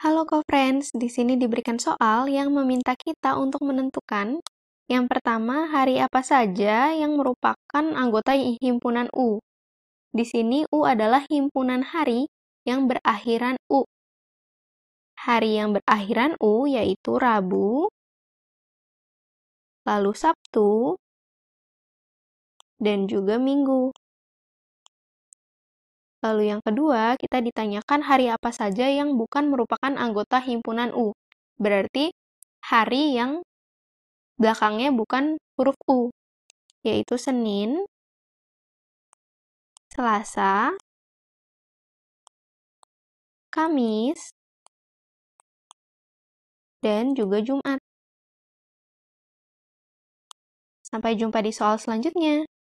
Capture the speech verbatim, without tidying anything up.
Halo co-friends, di sini diberikan soal yang meminta kita untuk menentukan yang pertama hari apa saja yang merupakan anggota himpunan U. Di sini U adalah himpunan hari yang berakhiran U. Hari yang berakhiran U yaitu Rabu, lalu Sabtu, dan juga Minggu. Lalu yang kedua, kita ditanyakan hari apa saja yang bukan merupakan anggota himpunan U. Berarti hari yang belakangnya bukan huruf U, yaitu Senin, Selasa, Kamis, dan juga Jumat. Sampai jumpa di soal selanjutnya.